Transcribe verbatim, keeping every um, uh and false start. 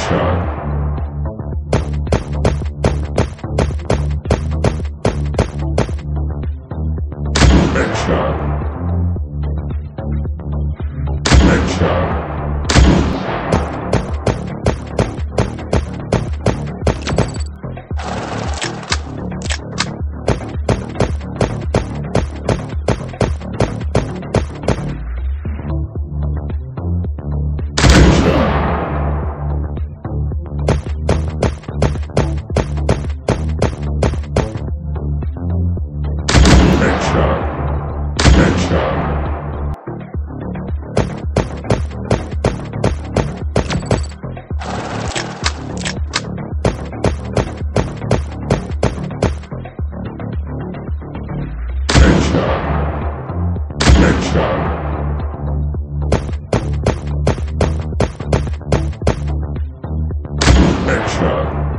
shot. Shot.